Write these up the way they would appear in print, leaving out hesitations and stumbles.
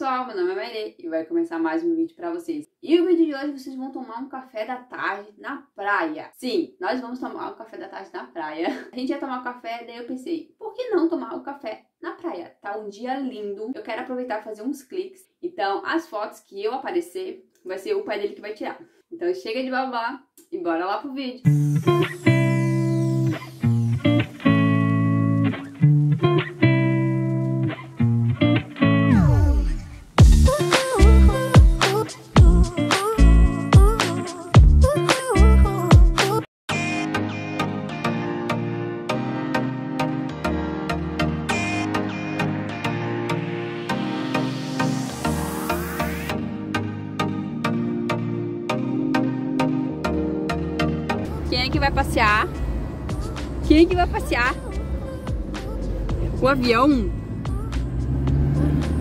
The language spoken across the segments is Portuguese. pessoal, meu nome é Mairê e vai começar mais um vídeo pra vocês. E o vídeo de hoje vocês vão tomar um café da tarde na praia. Sim, nós vamos tomar um café da tarde na praia. A gente ia tomar um café, daí eu pensei, por que não tomar um café na praia? Tá um dia lindo, eu quero aproveitar e fazer uns cliques. Então as fotos que eu aparecer, vai ser o pai dele que vai tirar. Então chega de babá e bora lá pro vídeo. Vai passear? Quem é que vai passear? O avião?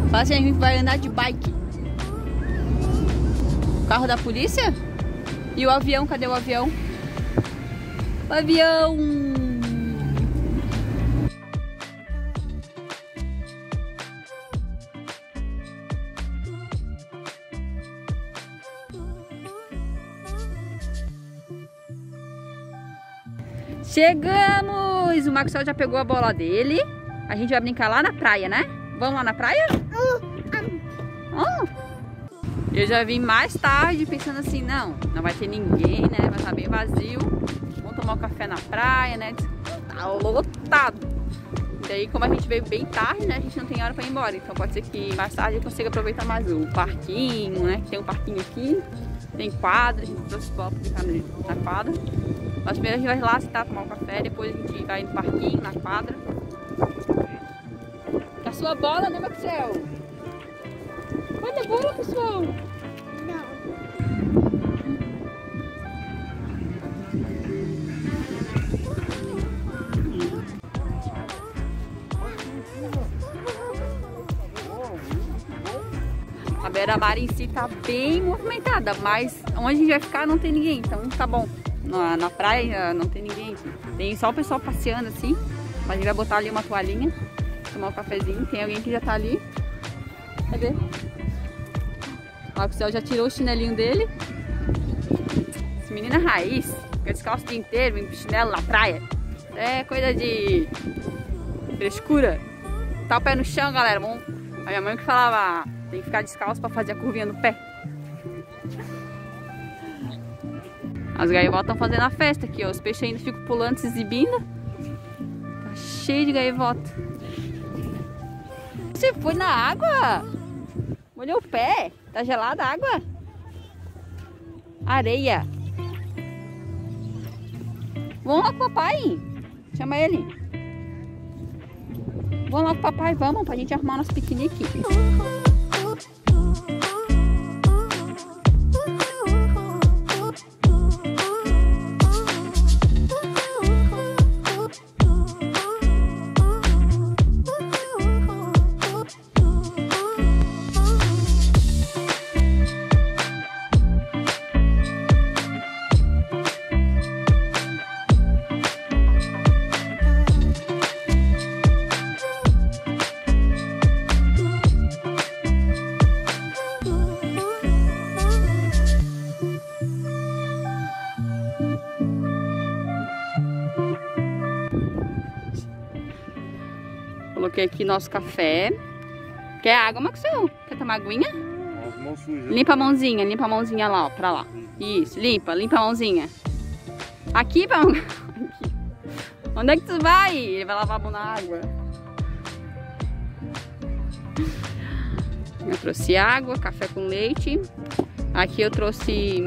Fala se a gente vai andar de bike. O carro da polícia? E o avião? Cadê o avião? O avião! Chegamos! O Maxwell já pegou a bola dele. A gente vai brincar lá na praia, né? Vamos lá na praia? Eu já vim mais tarde pensando assim, não vai ter ninguém, né? Vai estar bem vazio. Vamos tomar um café na praia, né? Tá lotado. E daí, como a gente veio bem tarde, né? A gente não tem hora pra ir embora. Então pode ser que mais tarde eu consiga aproveitar mais o parquinho, né? Tem um parquinho aqui. Tem quadra, a gente trouxe bola pra ficar na quadra. Mas primeiro a gente vai lá sentar, tomar um café, depois a gente vai no parquinho, na quadra. A sua bola, né, Marcelo? Olha a bola, pessoal! A beira-mar em si tá bem movimentada, mas onde a gente vai ficar não tem ninguém, então tá bom. Na praia não tem ninguém aqui. Tem só o pessoal passeando assim. Mas a gente vai botar ali uma toalhinha, tomar um cafezinho. Tem alguém que já tá ali. Cadê? Ó, o céu já tirou o chinelinho dele. Esse menino é raiz. Fica descalço o dia inteiro, em chinelo na praia. É coisa de frescura. Tá o pé no chão, galera. Bom, a minha mãe que falava, tem que ficar descalço pra fazer a curvinha no pé. As gaivotas estão fazendo a festa aqui, ó. Os peixes ainda ficam pulando, se exibindo. Tá cheio de gaivota. Você foi na água? Molhou o pé? Tá gelada a água? Areia. Vamos lá com o papai. Chama ele. Vamos lá com o papai, vamos, pra gente arrumar nosso piquenique. Coloquei aqui nosso café. Quer água, Maxwell? Quer tomar aguinha? Limpa a mãozinha lá, ó, pra lá. Isso, limpa a mãozinha. Aqui, vamos. Aqui. Onde é que tu vai? Ele vai lavar a mão na água. Eu trouxe água, café com leite. Aqui eu trouxe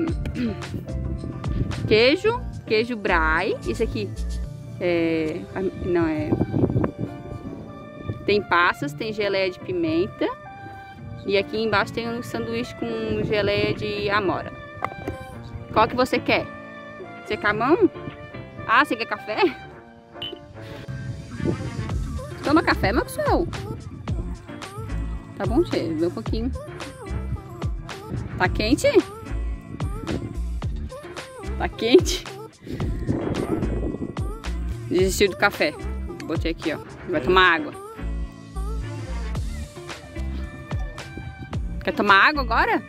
queijo brie. Isso aqui é... não é... Tem passas, tem geleia de pimenta. E aqui embaixo tem um sanduíche com geleia de amora. Qual que você quer? Você quer a mão? Ah, você quer café? Toma café, Maxwell. Tá bom, cheiro, deu um pouquinho. Tá quente? Tá quente? Desistiu do café. Botei aqui, ó. Vai tomar água. Quer tomar água agora?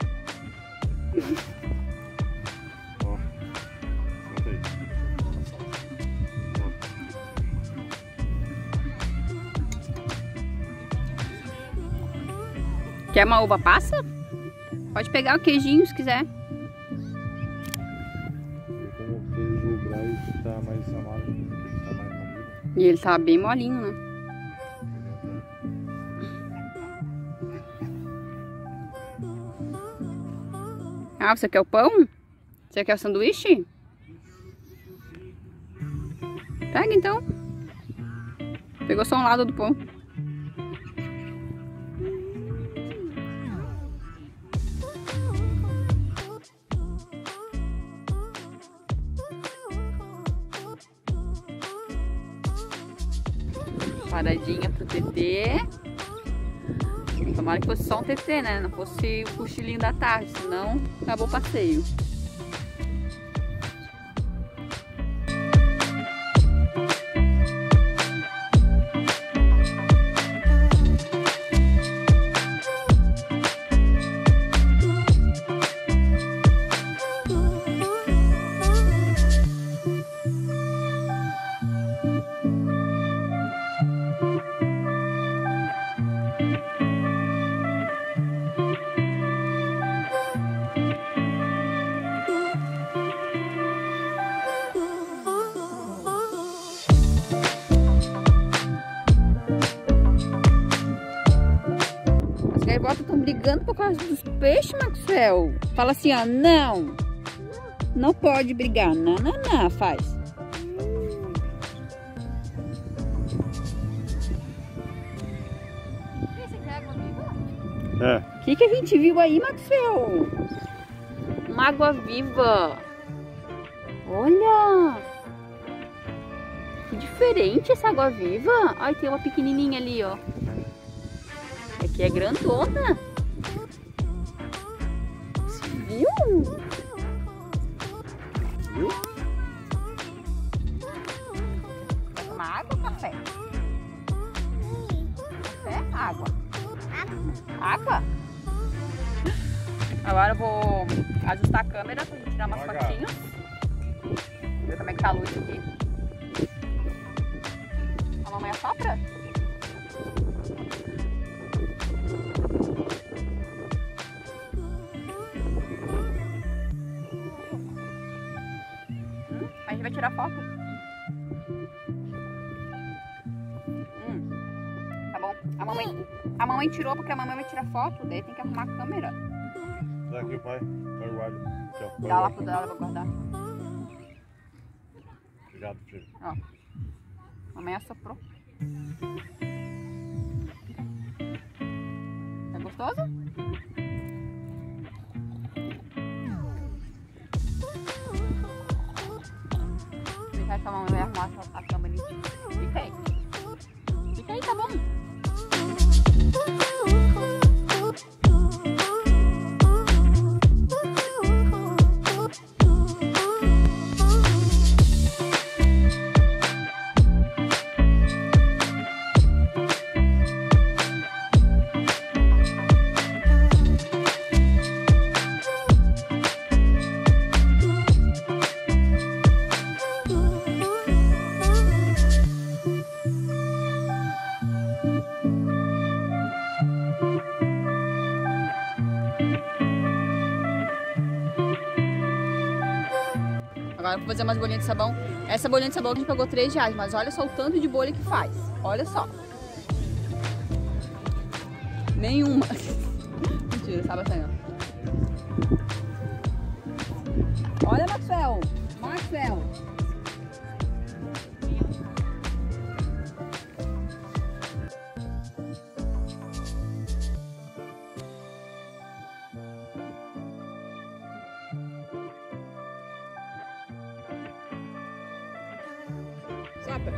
Quer uma uva passa? Pode pegar o queijinho se quiser. E ele tá bem molinho, né? Ah, você quer o pão? Você quer o sanduíche? Pega então. Pegou só um lado do pão. Paradinha pro TT. Tomara que fosse só um TT, né? Não fosse o cochilinho da tarde, senão acabou o passeio. Estão brigando por causa dos peixes, Maxwell. Fala assim, ó, não. Não pode brigar. Não, não, não, faz. É. O que que a gente viu aí, Maxwell? Uma água viva. Olha. Que diferente essa água viva. Ai, tem uma pequenininha ali, ó. Que é grandona. Você viu? Viu? Quer tomar água ou café? Café? Água. Água? Agora eu vou ajustar a câmera pra gente tirar umas fotinhas. Ver como é que tá a luz aqui. A mamãe assopra? Vai tirar foto? Tá bom. A mamãe tirou porque a mamãe vai tirar foto, daí tem que arrumar a câmera. Dá aqui, pai. Eu guardo. Dá lá pro dela, eu vou guardar. Obrigado, filho. Ó. A mamãe assoprou. É gostoso? Essa mamãe vai arrumar a cama ali. Fica aí. Fica aí, tá bom? Agora vou fazer umas bolinhas de sabão. Essa bolinha de sabão a gente pagou R$3, mas olha só o tanto de bolha que faz. Olha só. Nenhuma. Mentira, sabe essa não. Olha, Maxwell. Maxwell. Sopra.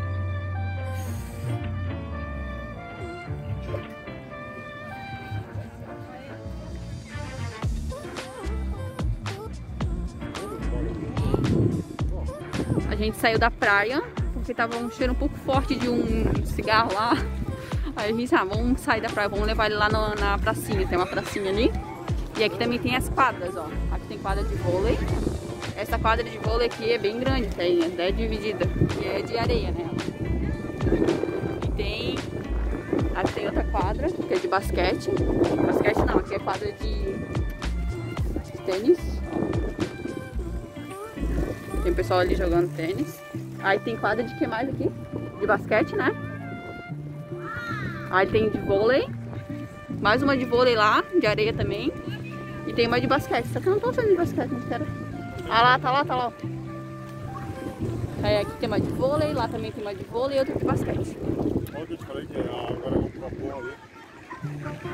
A gente saiu da praia porque tava um cheiro um pouco forte de um cigarro lá. Aí eu disse, ah, vamos sair da praia, vamos levar ele lá na pracinha, tem uma pracinha ali. E aqui também tem as quadras, ó. Aqui tem quadra de vôlei. Essa quadra de vôlei aqui é bem grande, tem, é dividida. E é de areia, né? E tem... aqui tem outra quadra, que é de basquete. Basquete não, aqui é quadra de tênis. Tem o pessoal ali jogando tênis. Aí tem quadra de que mais aqui? De basquete, né? Aí tem de vôlei. Mais uma de vôlei lá, de areia também. E tem uma de basquete. Só que eu não tô fazendo de basquete, não quero. Ah lá, tá lá, tá lá. Aí aqui tem uma de vôlei, lá também tem uma de vôlei e outra de basquete. Olha que eu te falei que agora vamos pra boa ali.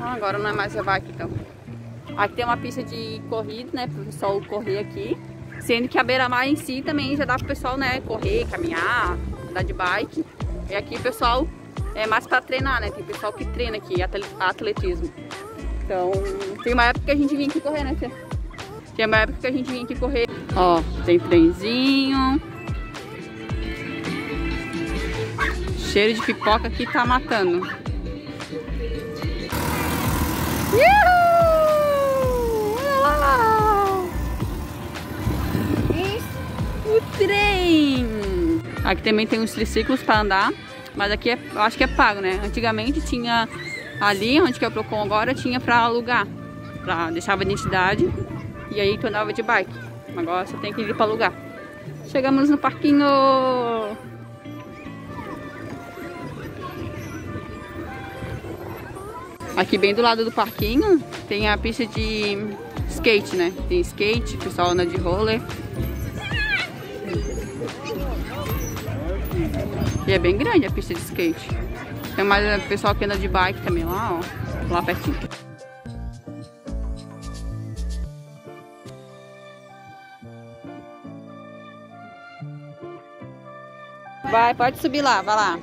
Ah, agora não é mais levar aqui então. Aqui tem uma pista de corrida, né? Pro pessoal correr aqui. Sendo que a beira-mar em si também já dá pro pessoal, né? Correr, caminhar, andar de bike. E aqui o pessoal é mais pra treinar, né? Tem pessoal que treina aqui, atletismo. Então, tem uma época que a gente vinha aqui correr, né, Fê? Tem uma época que a gente vinha aqui correr. Ó, tem trenzinho. Cheiro de pipoca aqui tá matando. Uhul! Olha lá! O trem! Aqui também tem uns triciclos pra andar. Mas aqui eu acho que é pago, né? Antigamente tinha ali, onde que é o Procon agora, tinha pra alugar. Pra, deixava a identidade e aí tu andava de bike. Agora só tem que ir pra alugar. Chegamos no parquinho! Aqui bem do lado do parquinho tem a pista de skate, né? Tem skate, o pessoal anda de roller. E é bem grande a pista de skate. Tem mais pessoal que anda de bike também lá, ó. Lá pertinho. Vai, pode subir lá, vai lá.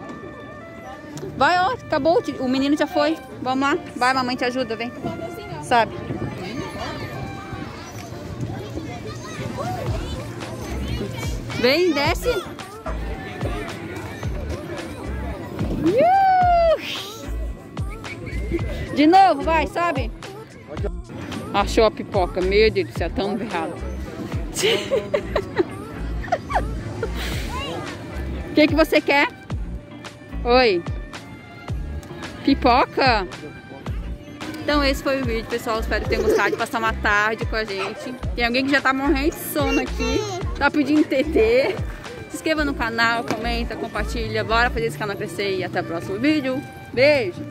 Vai, ó, acabou, o menino já foi. Vamos lá, vai, mamãe te ajuda, vem. Sabe? Vem, desce. De novo, vai, sobe. Achou a pipoca, meu Deus do céu, tão berrado. O que você quer? Oi. Pipoca? Então esse foi o vídeo, pessoal. Espero que tenham gostado de passar uma tarde com a gente. Tem alguém que já tá morrendo de sono aqui. Tá pedindo TT. Se inscreva no canal, comenta, compartilha. Bora fazer esse canal crescer e até o próximo vídeo. Beijo!